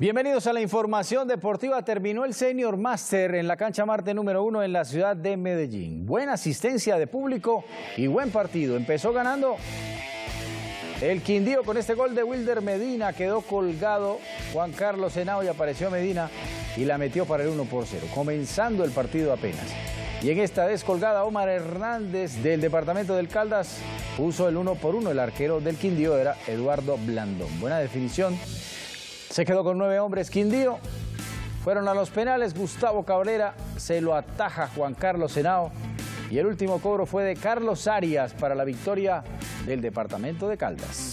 Bienvenidos a la información deportiva. Terminó el Senior Master en la cancha Marte número 1 en la ciudad de Medellín. Buena asistencia de público y buen partido. Empezó ganando el Quindío con este gol de Wilder Medina. Quedó colgado Juan Carlos Henao y apareció Medina y la metió para el 1-0, comenzando el partido apenas. Y en esta descolgada, Omar Hernández del departamento del Caldas puso el 1-1. El arquero del Quindío era Eduardo Blandón. Buena definición. Se quedó con 9 hombres Quindío, fueron a los penales, Gustavo Cabrera se lo ataja Juan Carlos Henao y el último cobro fue de Carlos Arias para la victoria del departamento de Caldas.